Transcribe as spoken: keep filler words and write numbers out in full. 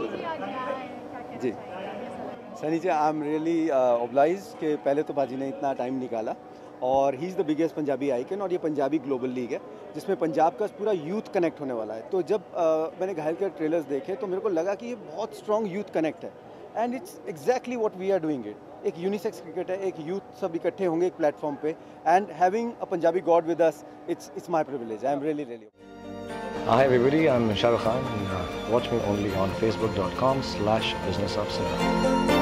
Ji Sunny ji, I am really oblige कि पहले तो भाजी ने इतना टाइम निकाला और he is the biggest Punjabi icon और ये पंजाबी ग्लोबल लीग है जिसमें पंजाब का पूरा यूथ कनेक्ट होने वाला है। तो जब uh, मैंने घायल के ट्रेलर्स देखे तो मेरे को लगा कि ये बहुत स्ट्रॉन्ग यूथ कनेक्ट है and it's exactly what we are doing it. एक यूनिसेक्स क्रिकेट है, एक यूथ सब इकट्ठे होंगे एक प्लेटफॉर्म पे and having a Punjabi god with us, it's it's my privilege. I am really really Hi everybody, I'm Shahrukh Khan and uh, watch me only on facebook dot com slash business upside down.